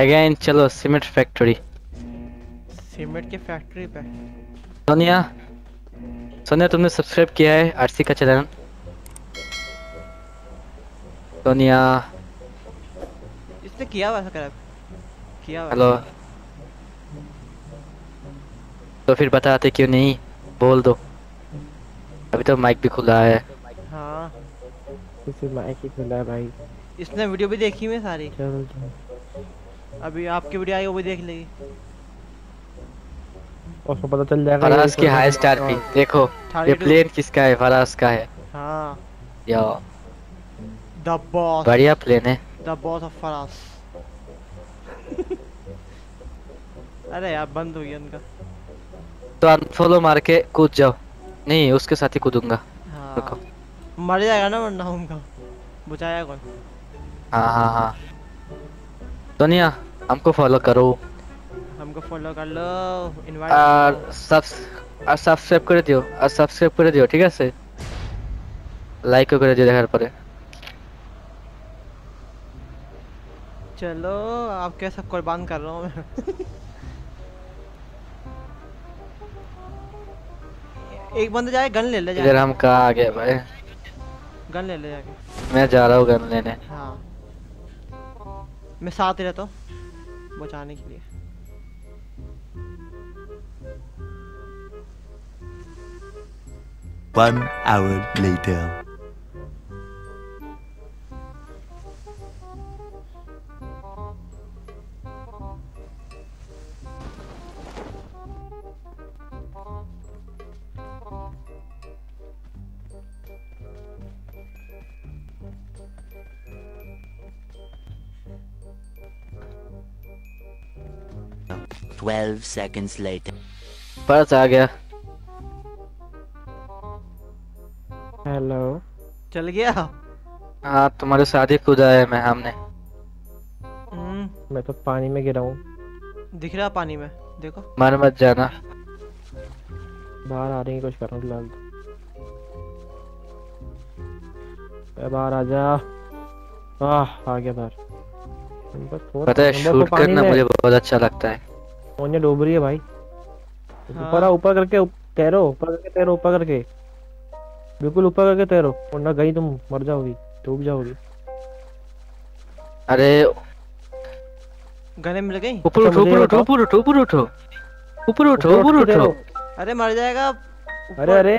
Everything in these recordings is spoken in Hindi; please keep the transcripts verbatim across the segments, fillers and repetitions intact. अगेन चलो सीमेंट फैक्ट्री, सीमेंट के फैक्ट्री पे। सोनिया, सोनिया तुमने सब्सक्राइब किया है आरसी का चैनल? सोनिया इसने किया हुआ था, किया हुआ। हेलो, तो फिर बताते क्यों नहीं? बोल दो, अभी तो माइक भी खुला है। हाँ माइक ही खुला है भाई, इसने वीडियो भी देखी हुई सारी। अभी आपकी वीडियो आई वो भी देख लेगी, उसको पता चल जाएगा फराज की हाई स्टार पी। देखो ये प्लेन किसका है? फराज का है। हाँ यो द बॉस, बढ़िया प्लेन है, द बॉस ऑफ फराज। अरे यार बंद हो गया इनका, तो अनफॉलो मार के कूद जाओ। नहीं उसके साथ ही कूदूंगा। हाँ। मर जाएगा ना वरना उनका बचाया कौन? हाँ हाँ हाँ दुनिया, हमको फॉलो करो, हमको फॉलो कर लो, इनवाइट और सब्स और सब्सक्राइब कर दियो, और सब्सक्राइब कर दियो ठीक है से, लाइक कर दियो घर पर। चलो आप कैसा कुर्बान कर रहा हूँ मैं। एक बंदा जाए गन ले ले जाए। इधर हम कहाँ आ गए भाई? गन ले ले जाके मैं जा रहा हूँ गन लेने। हाँ मैं साथ ही रहता हूँ बचाने के लिए। One hour later. Twelve seconds later. Faraz आ गया। हेलो चल गया। हाँ तुम्हारे साथ ही कूदा है मैं, हमने। मैं तो पानी में गिरा हूँ, दिख रहा पानी में, देखो। मर मत जाना, बाहर आ रही है, कुछ कर रहा हूँ फिलहाल। बाहर आ जा। आह आ गया बाहर। पता है शूट करना मुझे बहुत अच्छा लगता है। ओने डूब रही है भाई। ऊपर आ, ऊपर करके तैरो, ऊपर करके तैरो, ऊपर करके बिल्कुल ऊपर करके तैरो, वरना गई तुम मर जाओगी, डूब जाओगी। अरे गले मिल गई। ऊपर उठो, ऊपर उठो, ऊपर उठो, ऊपर उठो, ऊपर उठो, ऊपर उठो। अरे मर जाएगा। अरे अरे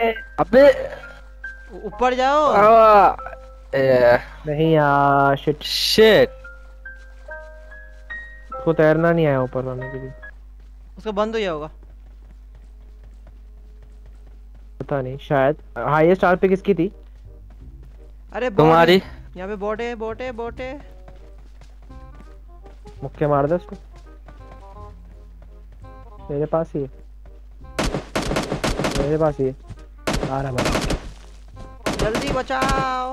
अबे ऊपर जाओ। नहीं यार शिट शिट, उसको तैरना नहीं आया ऊपर जाने के लिए। उसका बंद हो गया होगा, पता नहीं, शायद हाईएस्ट आर पे किसकी थी? अरे तुम्हारी। यहाँ पे बोटे बोटे बोटे मुक्के मार दे उसको, मेरे पास ही है, मेरे पास ही है। आ रहा भाई, जल्दी बचाओ।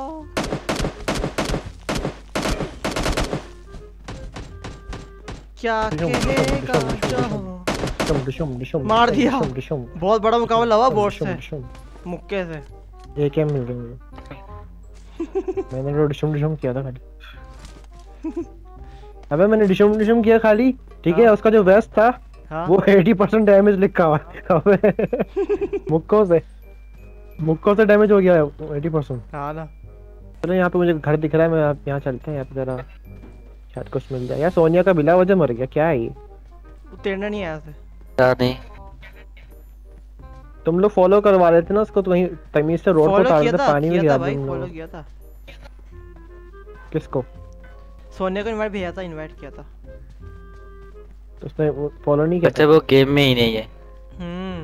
क्या कहेगा जो दुशुम, दुशुम, दुशुम, मार दिया। दुशुम, दुशुम, दुशुम, बहुत बड़ा मुकाबला हुआ बोट से, मुक्के से। ये क्या मिल गया मुझे? मैंने तो दुशुम दुशुम किया था खाली। अबे मैंने दुशुम दुशुम किया खाली, ठीक है। उसका जो वेस्ट था, हाँ? वो अस्सी परसेंट डैमेज लिखा हुआ है। मुक्कों से मुक्कों से डैमेज हो गया है अस्सी परसेंट। हां ना, चलो यहाँ पे मुझे घर दिख रहा है, मैं यहाँ चलते हैं, यहाँ पे जरा शायद कुछ मिल जाए। यार सोनिया का बिला वजह मर गया, क्या है ये? तैरना नहीं आया था। नहीं तुम लोग फॉलो करवा रहे थे ना उसको, तो वहीं तमीज से रोड पर उतार के पानी में गिरा दिया। फॉलो किया था किसको? सोनिया को इनवाइट भेजा था, इनवाइट किया था, तो उसने फॉलो नहीं किया। अच्छा वो गेम में ही नहीं है। हम्म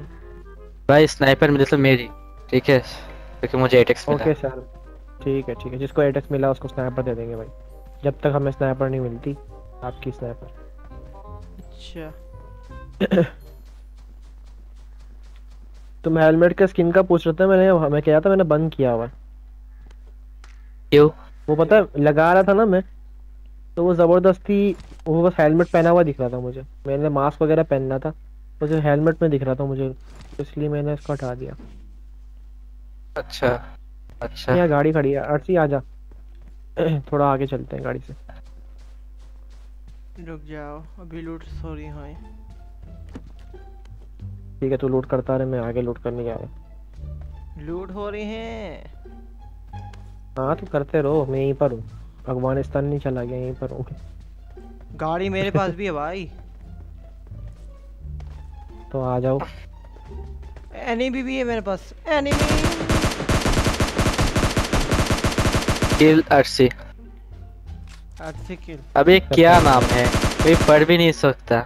भाई स्नाइपर मिले तो मेरी, ठीक है, क्योंकि मुझे एट एक्स मिला। ओके सर ठीक है, ठीक है, जिसको एट एक्स मिला उसको स्नाइपर दे देंगे भाई, जब तक हमें स्नाइपर नहीं मिलती आपकी स्नाइपर। अच्छा तुम हेलमेट का स्किन का पूछ रहे थे? मैंने हमें क्या था, मैंने बंद किया हुआ। क्यों? वो पता है लगा रहा था ना मैं, तो वो जबरदस्ती वो बस हेलमेट पहना हुआ दिख रहा था मुझे। मैंने मास्क वगैरह पहनना था, वो जो हेलमेट में दिख रहा था मुझे, इसलिए मैंने इसको हटा दिया। अच्छा अच्छा, यहाँ गाड़ी खड़ी है, आरसी आ जा, थोड़ा आगे चलते हैं गाड़ी से। रुक जाओ अभी लूट सॉरी है। ठीक है तू लूट करता रहे, मैं आगे लूट करने जा रहा। लूट हो रही है। हाँ तू करते रहो, मैं यहीं पर हूँ। अफगानिस्तान नहीं चला गया, यहीं पर हूँ। गाड़ी मेरे पास भी है भाई तो आ जाओ। एनिमी भी है मेरे पास। एनिमी किल अस्सी अस्सी किल। अबे क्या नाम है कोई पढ़ भी नहीं सकता।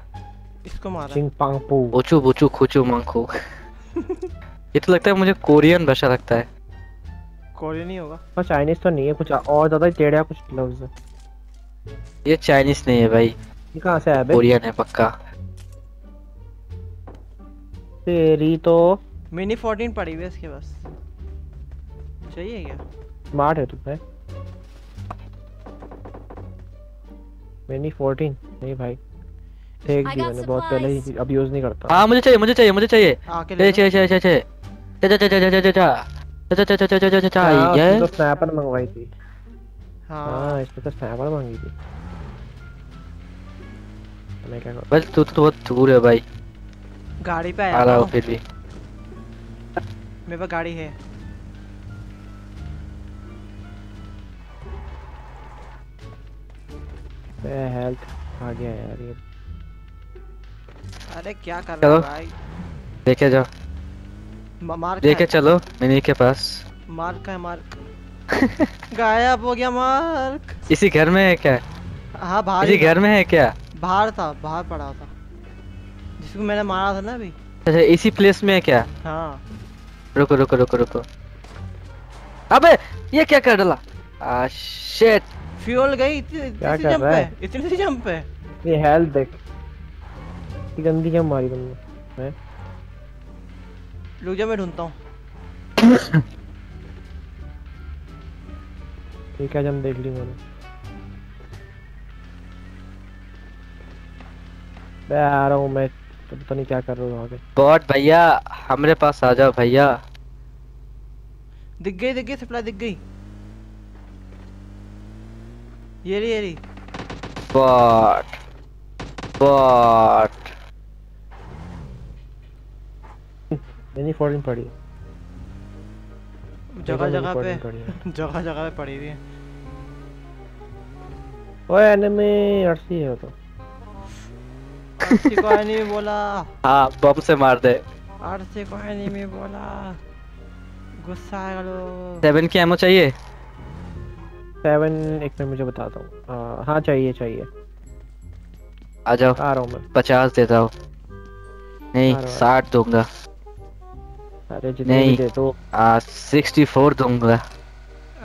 इसको मारा चिंग पांगपू ओचू बुचू खुचू मंखू। ये तो लगता है मुझे कोरियन भाषा लगता है। कोरियन ही होगा पर चाइनीज तो नहीं है, कुछ और ज्यादा टेढ़ा कुछ लफ्ज। ये चाइनीज नहीं है भाई, ये कहां से आया बे? कोरियन है पक्का। तेरी तो मिनी चौदह पड़ी हुई है इसके पास, चाहिए क्या? स्मार्ट है तू भाई। मिनी चौदह नहीं भाई, फेंक दी मैंने बहुत पहले ही, अब यूज नहीं करता। हां मुझे चाहिए मुझे चाहिए मुझे चाहिए चाहिए चाहिए चाहिए चाहिए चाचा चाचा चाचा चाचा चाचा चाचा चाचा चाचा चाहिए। ये तो स्नाइपर मंगवाई थी। हां इस पे तो स्नाइपर मांगी थी। मैं क्या बस तू तो बहुत दूर है भाई। गाड़ी पे आया आ रहा हूं फिर भी, मेरे पास गाड़ी है। मैं हेल्थ आ गया यार ये। अरे क्या कर रहा है भाई? लेके जाओ मार्क, लेके चलो मिनी के पास। मार्क है मार्क। गायब हो गया मार्क। इसी घर में है क्या? हाँ बाहर। इसी घर में है क्या? बाहर था, बाहर पड़ा था जिसको मैंने मारा था ना अभी। अच्छा इसी प्लेस में है क्या? हाँ रुको रुको रुको रुको। अबे ये क्या कर डाला? आ शिट फ्यूल गई। इतनी सी जंप है, इतनी सी जंप है। ये हेल्थ देख कितनी गंदी जंप मारी तुमने। मैं रुक जा मैं ढूंढता हूं। ये क्या जंप देख ली मैंने? मैं आ रहा हूं, मैं तो पता नहीं क्या कर रहा हूँ आगे। बॉट भैया हमारे पास आ जाओ भैया। दिख गई दिख गई सप्लाई दिख गई। ये रही ये रही। बॉट बॉट मैंने फॉरेन पड़ी जगह जगह पे जगह जगह पे पड़ी हुई है। ओए एनिमी अस्सी है तो को एनिमी बोला। हाँ बम से मार दे। आरसी को एनिमी बोला गुस्सा आएगा लो। सेवन की एमो चाहिए? सेवन एक मिनट मुझे बताता हूँ। हाँ चाहिए चाहिए। आ जाओ आ रहा हूँ मैं। पचास देता हूँ। नहीं साठ दूंगा। अरे नहीं दे तो आ सिक्सटी फोर दूंगा।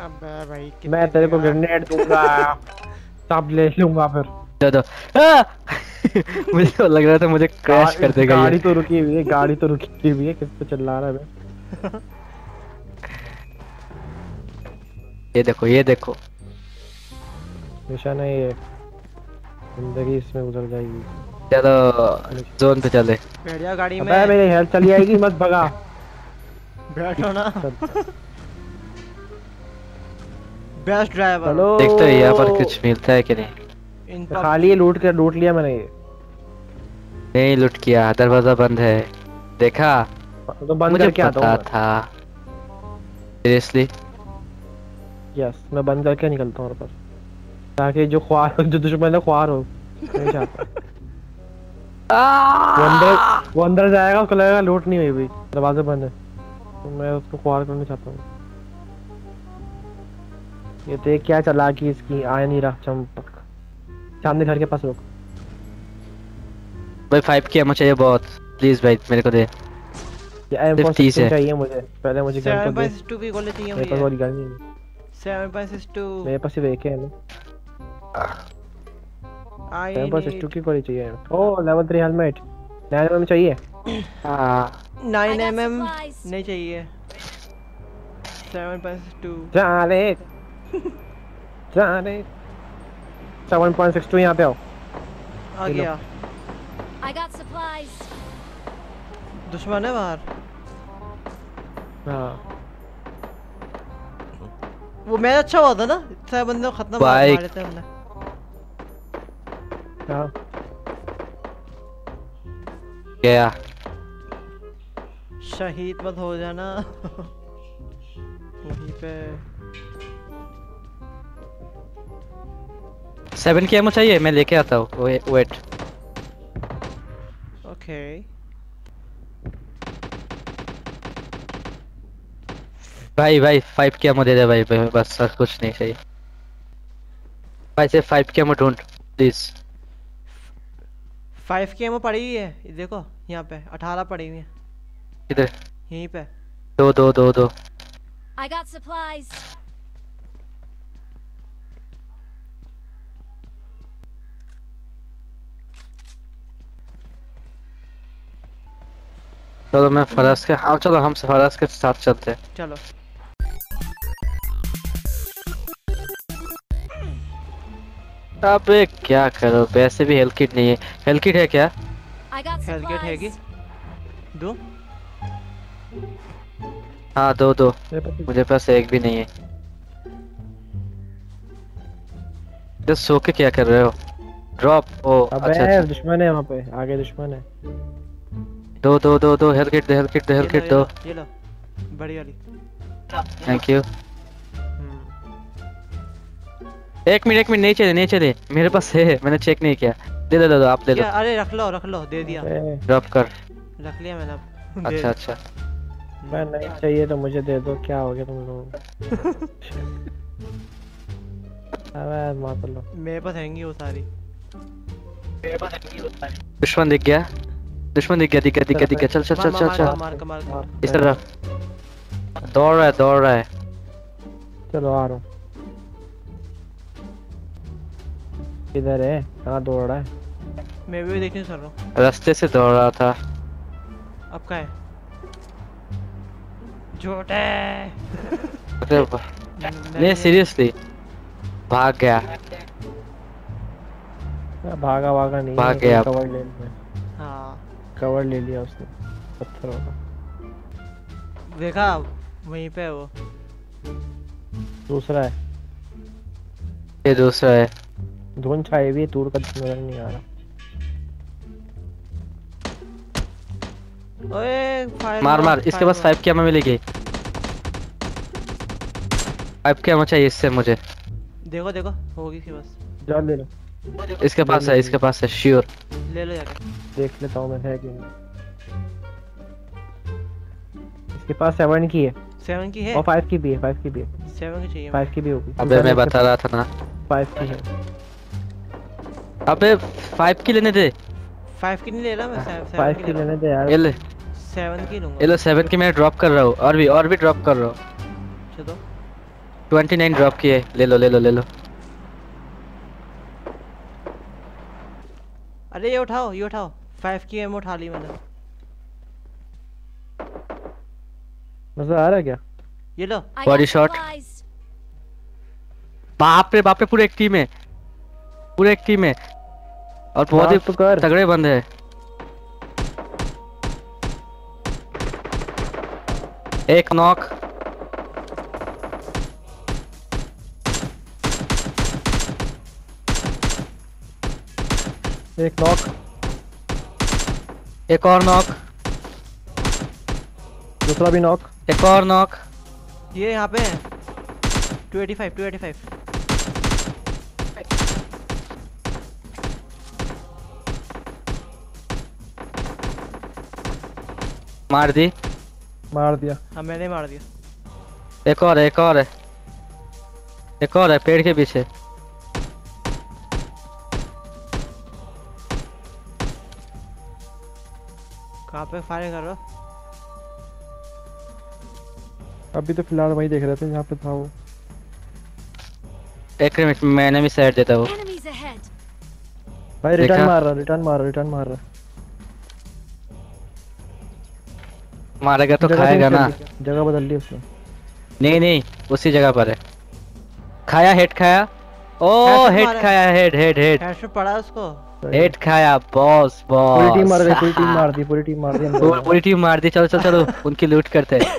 अबे भाई मैं तेरे को ग्रेनेड दूंगा तब ले लूंगा फिर। दो दो मुझे लग रहा था मुझे क्रैश कर देगा। गाड़ी तो रुकी हुई है, गाड़ी तो रुकी हुई है। किस पे चिल्ला रहा है बे? ये देखो ये देखो निशान है। ये जिंदगी इसमें गुजर जाएगी। चलो जोन पे चले। बैठ जाओ गाड़ी में। अबे मेरी हेल्थ चली आएगी, मत भगा। बैठो ना। Best driver. देखते हैं यहाँ पर कुछ मिलता है कि नहीं। खाली लूट कर लूट लिया मैंने। ये नहीं लूट किया, दरवाजा बंद है। देखा तो बंद मुझे करके पता था। सीरियसली यस yes, मैं बंद करके निकलता हूँ पर ताकि जो ख्वार जो दुश्मन है ख्वार हो नहीं चाहता। वो अंदर वो अंदर जाएगा, उसको लगेगा लूट नहीं हुई भाई, दरवाजा बंद है तो मैं उसको ख्वार करना चाहता हूँ। ये देख क्या चला कि इसकी आया नहीं रहा। चंपक सामने घर के पास रोक। भाई फाइव के एमो चाहिए बहुत प्लीज भाई मेरे को दे। एम तीस चाहिए मुझे। पहले मुझे गन तो दे। सेवन बाय टू की गोली चाहिए मुझे। मेरे पास गन नहीं है। सेवन बाय टू मेरे पास ही एक है ना। आई सेवन बाय टू की गोली चाहिए। ओ level three helmet nine M M चाहिए। हां नाइन एम एम नहीं चाहिए। सेवन बाय टू जाने जाने। सेवन पॉइंट सिक्स टू यहां पे आओ। आ गया। I got supplies. दुश्मन है बाहर। हाँ। वो मैच अच्छा हुआ था ना, इतने बंदे खत्म कर देते हैं हमने। go. Yeah. शहीद मत हो जाना वहीं पे। सेवन की एमो चाहिए, मैं लेके आता हूँ। वेट। ओके। भाई भाई फाइव की एमो दे दे भाई, भाई बस कुछ नहीं चाहिए। भाई से फाइव की एमो ढूंढ प्लीज। फाइव की एमो पड़ी हुई है, ये देखो यहाँ पे अठारह पड़ी हुई है। इधर यहीं पे दो दो दो दो। I got supplies. चलो मैं फराज के, हाँ चलो हम फराज के साथ चलते हैं। चलो अबे क्या करो, वैसे भी हेल्थ किट नहीं है। हेल्थ किट है क्या? हेल्थ किट है कि दो? हाँ दो दो, मुझे पास एक भी नहीं है। तो सो के क्या कर रहे हो? ड्रॉप ओ अबे अच्छा, दुश्मन है वहाँ पे, आगे दुश्मन है। दो दो दो दो हेल्थ किट दे, हेल्थ किट दे, हेल्थ किट दो। ये लो बड़ी वाली। Thank you. एक मिनट एक मिनट, नहीं चले नहीं चले, मेरे पास है, मैंने चेक नहीं किया। दे दो आप ले लो। अरे रख लो रख लो, दे दिया। ड्रॉप कर, रख लिया मैंने। अच्छा अच्छा, मैं नहीं चाहिए तो मुझे दे दो, क्या हो गया तुम लोगों को? मेरे पास हैंगी वो सारी, मेरे पास हैंगी वो सारी। दुश्मन दिख गया, दुश्मन दिख गया दिख गया दिख गया दिख गया। चल चल चल चल चल, मार मार मार। इस तरफ दौड़ रहा है दौड़ रहा है। चलो आ रहा हूँ। किधर है? कहाँ दौड़ रहा है? मैं भी देखने चल रहा हूँ। रास्ते से दौड़ रहा था। अब कहाँ है? झूठ है। नहीं सीरियसली भाग गया, भागा भागा नहीं भाग गया। कवर ले लिया, हाँ कवर ले लिया उसने पत्थरों का। देखा वहीं पे वो दूसरा है, ये दूसरा है। धुंध छाई हुई, दूर का नजर नहीं आ रहा। ओए मार मार, मार। इसके पास फाइव की एमो मिलेगी, फाइव की एमो चाहिए इससे मुझे। देखो देखो होगी इसके पास, जान ले लो। इसके पास है, इसके पास है श्योर, ले लो जाके। देख लेता हूँ मैं है कि नहीं। इसके पास सेवन की है, सेवन की है और फाइव की भी है, फाइव की भी है। सेवन की चाहिए, फाइव की भी होगी। अबे मैं बता रहा था ना फाइव की है। अबे फाइव की लेने दे। फाइव की नहीं ले रहा मैं, फाइव की लेने दे यार। ये ले सेवन की लूंगा। ये लो सेवन की, मैं ड्रॉप कर रहा हूं। और भी और भी ड्रॉप कर रहा हूं। चलो उनतीस ड्रॉप किए, ले लो ले लो ले लो। अरे ये उठाओ ये उठाओ, फाइव की एमो उठा ली मैंने। मजा आ रहा है क्या? ये लो बॉडी शॉट। बाप रे बाप रे, पूरे एक टीम है, पूरे एक टीम है और बहुत ही तगड़े बंदे हैं। एक नॉक। एक नॉक। एक और नॉक। दूसरा भी नॉक। एक और नॉक। ये यहाँ पे है। दो सौ पचासी, दो सौ पचासी। मार दी, मार दिया। हाँ मैंने मार दिया। एक और एक और है, एक और है पेड़ के पीछे। कहाँ पे फायर कर रहा? अभी तो फिलहाल वही देख रहे थे जहाँ पे था वो। एक मिनट मैंने भी साइड देता हूँ। भाई रिटर्न मार रहा, रिटर्न मार रहा, रिटर्न मार रहा। मारेगा तो खाएगा ना। जगह बदल ली उसने। नहीं नहीं उसी जगह पर है। खाया हेड खाया। ओ हेड खाया, हेड हेड हेड हेड पड़ा उसको। हेड खाया बॉस बॉस। पूरी टीम मार दी, पूरी टीम मार दी, पूरी टीम मार दी, पूरी टीम मार दी। चलो चलो चलो उनकी लूट करते हैं।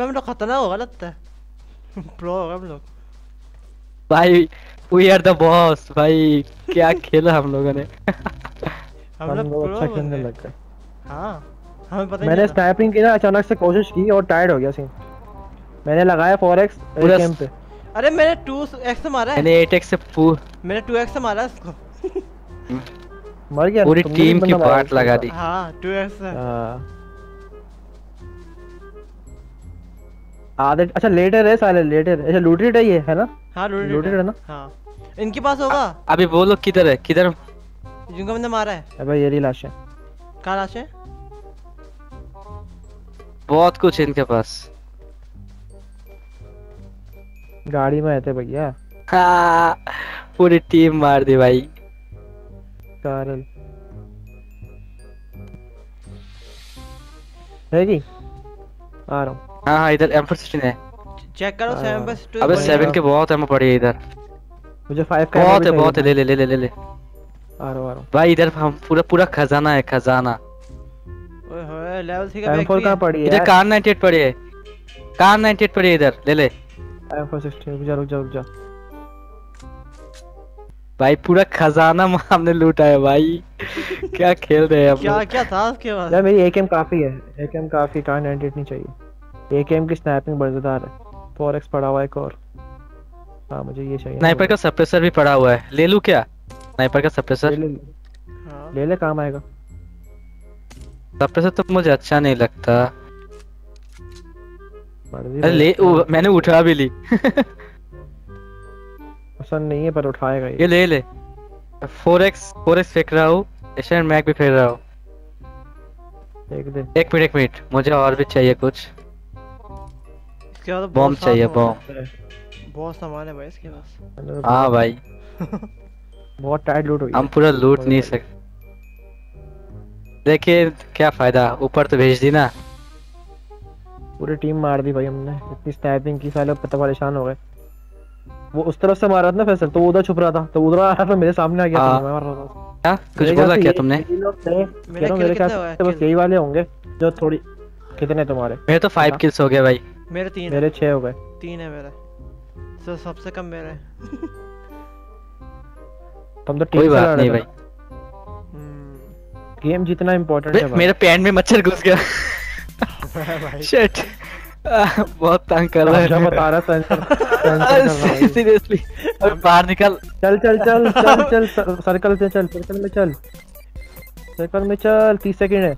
हम लोग खतरनाक होगा लगता है, प्रो होगा हम लोग। भाई वी आर द बॉस भाई, क्या खेला हम लोगों ने। हम लोग अच्छा खेलने लग गए। हां हमें पता नहीं, मैंने स्नाइपिंग की ना अचानक से कोशिश की और टायर्ड हो गया सीन। मैंने लगाया फोर एक्स कैम पे। अरे मैंने टू एक्स से मारा है, मैंने एट एक्स से मैंने टू एक्स से मारा इसको। मर गया पूरी टीम की पार्ट लगा दी। हां टू एक्स से आधे। अच्छा लेटर है साले, लेटर है। अच्छा लूटेड है ये, है ना? हां लूटेड है ना। हां इनके पास होगा। अभी बोलो किधर है, किधर जिनको मैंने मारा है। अबे ये रही लाश है। कहां लाश है? बहुत कुछ इनके पास गाड़ी में आते भैया। हाँ, पूरी टीम मार दी भाई। कारण है कि आ रहा हूँ। हाँ हाँ इधर एम फोर सिक्सटीन है, चेक करो सेवन बाय टू। अबे सेवन के बहुत एमो पड़ी है इधर। मुझे फाइव का बहुत है, बहुत है। ले ले ले ले ले ले आ रहा हूँ भाई। इधर हम पूरा पूरा खजाना है, खजाना। ओए होए लेवल थ्री का एम फोर कहाँ पड़ी है? इधर कार नाइंटी एट पड़ी है, कार नाइंटी एट पड़ी है इधर। ले ले एम फोर सिक्सटी। रुक जा रुक जा रुक जा भाई, पूरा खजाना हमने लूटा है भाई। क्या खेल रहे हैं हम? क्या क्या था उसके पास यार? मेरी एकेएम काफी है, एकेएम काफी। कार नाइंटी एट नहीं चाहिए। एकेएम की स्नाइपिंग मजेदार है। फोर एक्स पड़ा हुआ है एक और। हां मुझे ये चाहिए। स्नाइपर का सप्रेसर भी पड़ा हुआ है, ले लूं क्या? स्नाइपर का सप्रेसर ले ले। हां ले ले, काम आएगा। सप्रेसर तो मुझे अच्छा नहीं लगता। अरे ले, मैंने उठा भी ली। पसंद नहीं है पर उठाएगा ये। ये ले ले। फोर एक्स फोर एक्स फेंक रहा हूँ, एशियन मैग भी फेंक रहा हूँ। एक दे। एक मिनट एक मिनट, मुझे और भी चाहिए कुछ। इसके बाद बॉम्ब चाहिए, बॉम्ब। बहुत सामान है भाई इसके पास। हाँ भाई। बहुत टाइट लूट हुई। हम पूरा लूट नहीं सकते। देखिए क्या फायदा, ऊपर तो भेज दी ना। पूरी टीम मार दी भाई हमने। इतनी स्नैपिंग की साले पता परेशान हो गए। वो उस तरफ से मार रहा था ना फैसल, तो उधर छुप रहा था, तो उधर आ रहा था मेरे सामने आ गया। आ, तो मैं मार रहा था। क्या कुछ बोला क्या तुमने? मेरे मेरे क्या बस यही वाले होंगे जो थोड़ी। कितने तुम्हारे? मेरे तो फाइव किल्स हो गए भाई। मेरे तीन, मेरे छह हो गए। तीन है मेरे, तो सबसे कम मेरे। तुम तो टीम से लड़ रहे हो भाई। गेम जितना इंपॉर्टेंट है। मेरे पैंट में मच्छर घुस गया भाई। शिट बहुत तंग कर रहा है। मैं बता रहा था सीरियसली। अरे बाहर निकल। चल चल चल चल चल सर्कल से चल, सर्कल में चल, सर्कल में चल। तीस सेकंड है।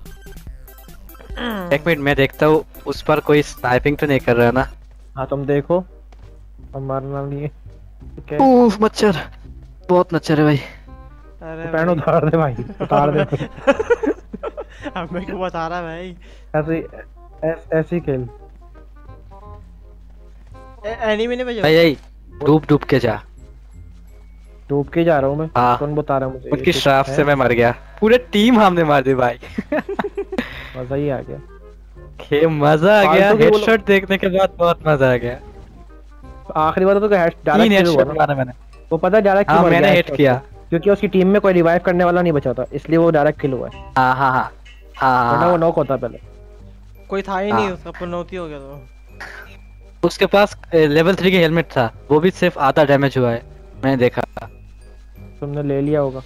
एक मिनट मैं देखता हूँ उस पर कोई स्नाइपिंग तो नहीं कर रहा है ना। हाँ तुम देखो, हम मारना नहीं है। उफ मच्छर, बहुत मच्छर है भाई। अरे पैन उतार दे भाई, उतार दे। अब मेरे को बता रहा भाई। ऐसे ऐसी खेल एनिमी ने बजा भाई। डूब डूब के जा, डूब के जा रहा हूं मैं। कौन बता रहा है मुझे? उनकी श्राप से मैं मर गया। पूरे टीम हमने मार दी भाई। मजा ही आ गया, खे मजा आ गया। हेडशॉट देखने के बाद बहुत मजा आ गया। आखिरी बार तो हेड डाला, हेडशॉट मारा मैंने। वो पता डायरेक्ट किल, मैंने हिट किया क्योंकि उसकी टीम में कोई रिवाइव करने वाला नहीं बचा था, इसलिए वो डायरेक्ट किल हुआ है। हां हां हां हां, वरना वो नॉक होता पहले। कोई था ही नहीं, उसका पनौती हो गया तो। उसके पास लेवल थ्री के हेलमेट था, वो भी सिर्फ आधा डैमेज हुआ है, मैंने देखा। तुमने ले लिया होगा।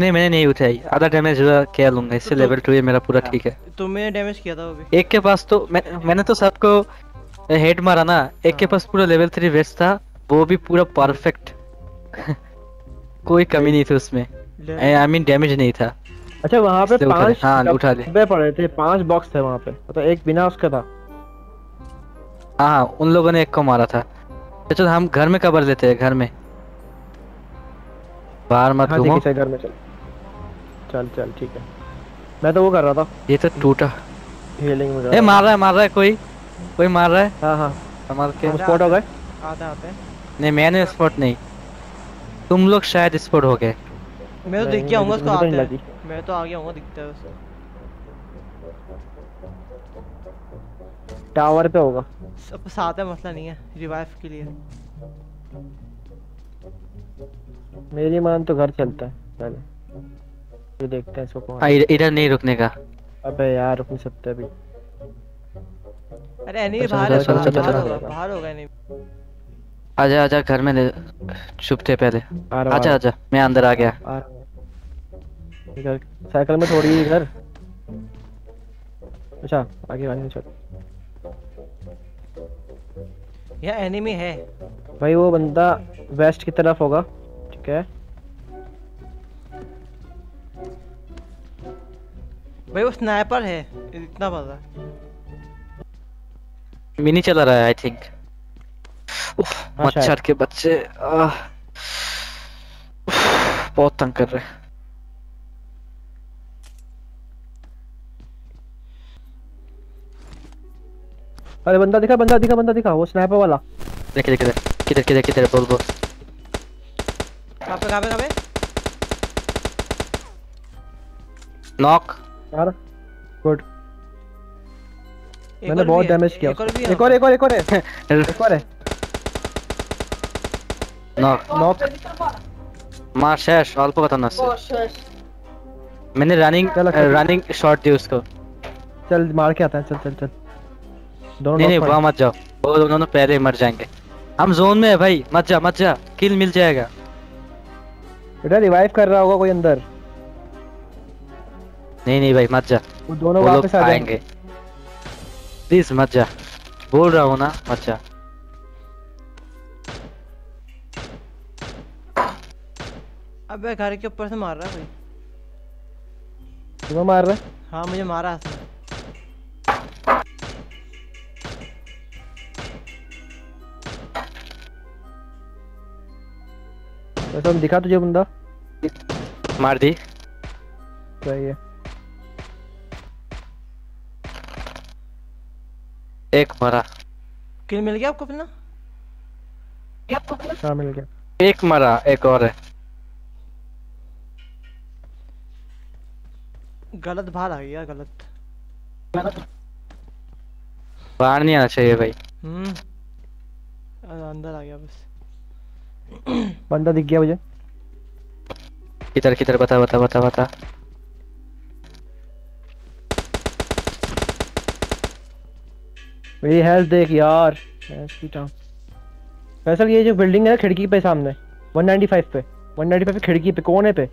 नहीं मैंने नहीं उठाई, आधा डैमेज हुआ, क्या लूंगा इससे। तो लेवल टू है मेरा पूरा, ठीक है। तुमने डैमेज किया था वो भी एक के पास। तो मैं, मैंने तो सबको हेड मारा ना। एक के पास पूरा लेवल थ्री वेस्ट था, वो भी पूरा परफेक्ट। कोई कमी नहीं थी उसमें, आई मीन डैमेज नहीं था। अच्छा वहाँ पे पांच डब्बे पड़े थे, पांच बॉक्स थे वहाँ पे, तो एक बिना उसका था। हाँ उन लोगों ने एक को मारा था। चलो हम घर में कवर लेते हैं, घर में। बाहर मत घूमो। हाँ, घर में चल चल चल, ठीक है। मैं तो वो कर रहा था। ये तो टूटा हीलिंग मुझे। ए मार रहा है, मार रहा है, कोई कोई मार रहा है। हाँ हाँ मार के स्पॉट हो गए। नहीं मैंने स्पॉट नहीं, तुम लोग शायद स्पॉट हो गए। मैं तो दिख गया होऊंगा उसको आते हैं। मैं तो आ गया होऊंगा, दिखता है उसको। टावर पे होगा सब साथ है, मसला नहीं है रिवाइव के लिए। मेरी मान तो घर चलता है पहले, ये देखते हैं इसको कौन। इधर नहीं रुकने का। अबे यार रुक नहीं सकते अभी। अरे नहीं बाहर, बाहर होगा, बाहर होगा। नहीं आजा आजा घर में ले, चुप थे पहले। आजा आजा मैं अंदर आ गया। इधर साइकिल में थोड़ी इधर। अच्छा आगे आने चल। यह एनिमी है भाई, वो बंदा वेस्ट की तरफ होगा। ठीक है भाई, वो स्नाइपर है इतना बड़ा। मिनी चला रहा है आई थिंक। मच्छर के बच्चे आ, बहुत तंग कर रहे हैं। अरे बंदा दिखा बंदा दिखा बंदा दिखा वो स्नाइपर वाला। देख देख देख किधर किधर किधर बोल बोल। कहां पे कहां पे कहां पे? नॉक यार गुड। मैंने बहुत डैमेज किया। एक और एक और एक और है एक और है। नॉक नॉक मार शेष अल्प बताना से। मैंने रनिंग रनिंग शॉट दी उसको। चल मार के आता है। चल चल चल दोनों नहीं वहां मत जाओ, वो दोनों पहले मर जाएंगे। हम जोन में है भाई, मत जा मत जा, किल मिल जाएगा। बेटा रिवाइव कर रहा होगा कोई अंदर। नहीं नहीं भाई मत जा, वो दोनों वापस आ जाएंगे। प्लीज मत जा, बोल रहा हूँ ना मत जा। अबे घर के ऊपर से मार रहा है भाई। तुम्हें मार रहा है? हाँ मुझे मारा है। वैसे हम दिखा तुझे बंदा मार दी। सही है, एक मरा। किल मिल गया आपको अपना? हाँ मिल गया, एक मरा, एक और है। गलत बाहर आ गया, गलत बाहर नहीं आना चाहिए भाई। हम्म अंदर आ गया बस। बंदा दिख गया मुझे। किधर किधर बता बता बता बता। मेरी हेल्थ देख यार। फैसल ये जो बिल्डिंग है ना खिड़की पे सामने वन नाइन्टी फाइव पे वन नाइन्टी फाइव पे खिड़की पे कोने पे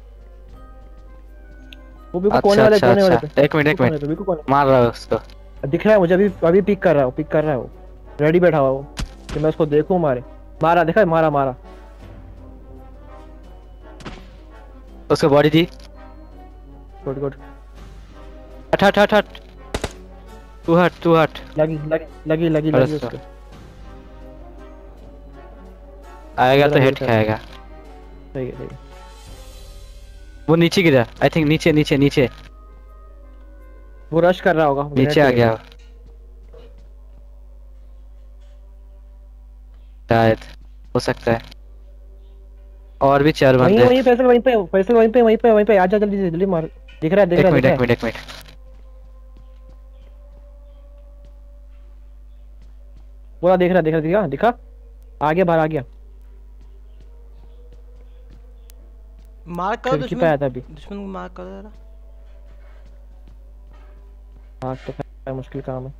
वो भी कोने वाले कोने वाले पे। एक मिनट एक मिनट मार रहा है उसको। दिख रहा है मुझे अभी अभी पिक कर रहा है पिक कर रहा है वो रेडी बैठा हुआ वो कि मैं उसको देखूं। मारे मारा देखा मारा मारा उसको बॉडी दी। Good good. हट हट हट हट टू हट टू हट लगी लगी लगी लगी उसको। आएगा तो हेड खाएगा। सही है सही है। वो नीचे गिरा आई थिंक। नीचे नीचे नीचे वो रश कर रहा होगा। नीचे आ गया शायद, हो सकता है। और भी चार बंदे वहीं फैसल वहीं पे फैसल वहीं पे वहीं पे वहीं पे। आजा जल्दी जल्दी मार। दिख रहा है दिख रहा है। एक मिनट एक मिनट। पूरा देख रहा देख रहा दिखा दिखा आ गया बाहर आ गया। मार कर दुश्मन पे आया था अभी। दुश्मन को मार कर जरा। हां तो है मुश्किल काम है।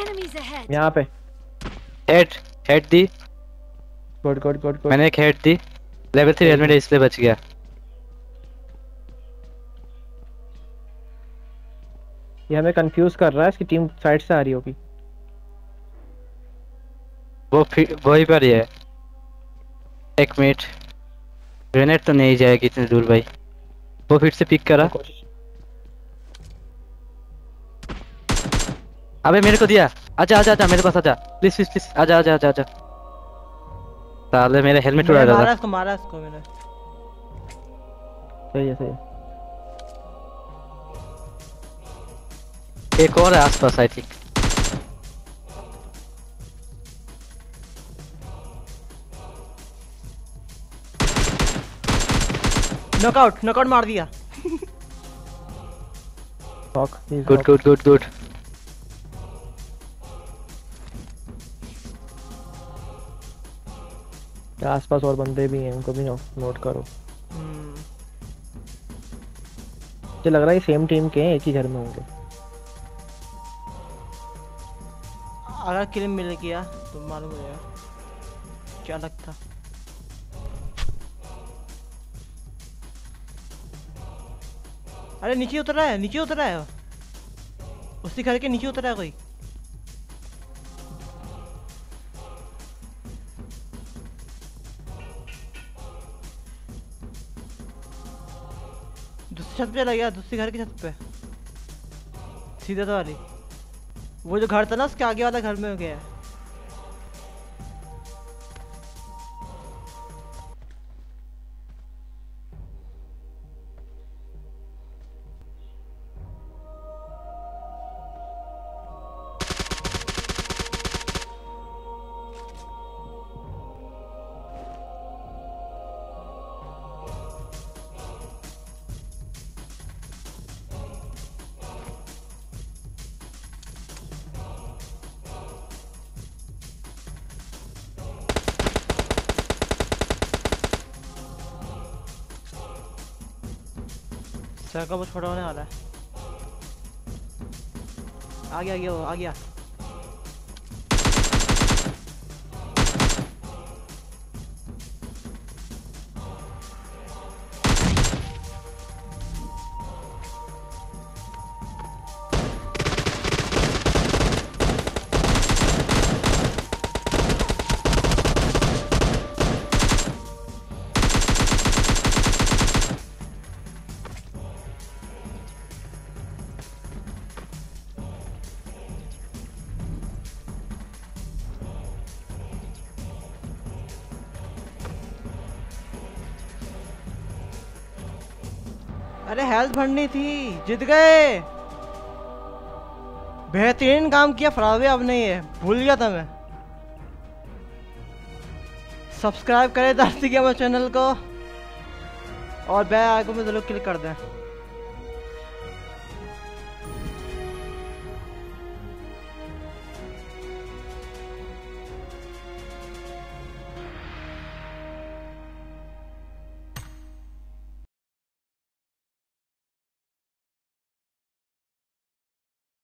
Enemies ahead. यहां पे हेड हेड दी। Good good good. मैंने एक हेड दी। लेवल थ्री हेलमेट इसलिए बच गया। ये हमें कंफ्यूज कर रहा है, इसकी टीम साइड से आ रही होगी। वो वही पर ही है। एक मिनट, ग्रेनेड तो नहीं जाएगी इतनी दूर भाई। वो फिर से पिक करा। अबे मेरे को दिया। आजा आजा आजा मेरे पास आजा प्लीज प्लीज प्लीज आजा आजा आजा आजा। साले मेरे हेलमेट उड़ा डाला। मारा इसको मारा इसको मैंने। सही है सही है। एक और है आसपास आई थिंक। नॉकआउट नॉकआउट मार दिया। Good good good good. आसपास और बंदे भी हैं, उनको भी नोट करो। मुझे लग रहा है सेम टीम के हैं, एक ही घर में होंगे। अगर किल मिल गया तो मालूम है यार क्या लगता। अरे नीचे उतरा है, नीचे उतरा है, उसी घर के नीचे उतरा है कोई। दूसरी छत पे चला गया, दूसरी घर की छत पे, सीधा तो वाली, वो जो घर था ना उसके आगे वाला घर में हो गया। का वो छोटा होने वाला है। आ गया, आ गया, वो आ गया। अरे हेल्थ भरनी थी, जीत गए, बेहतरीन काम किया फराज़। अब नहीं है, भूल गया था मैं। सब्सक्राइब करें दास्ती के चैनल को और बेल आइकन में जरूर क्लिक कर दें।